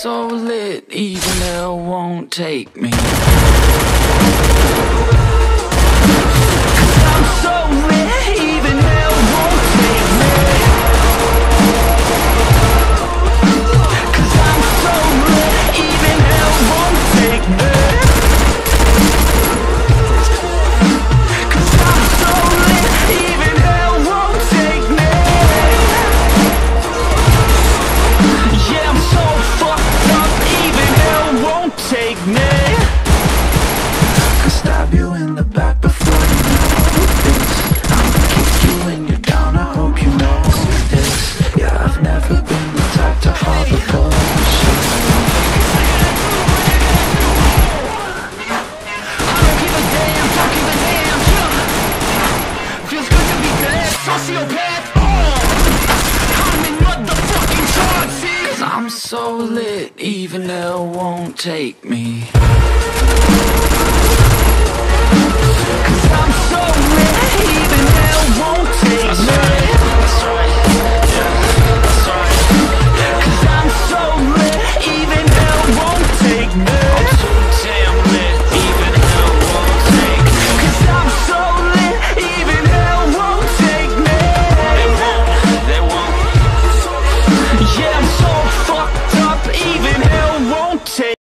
So lit, even hell won't take me.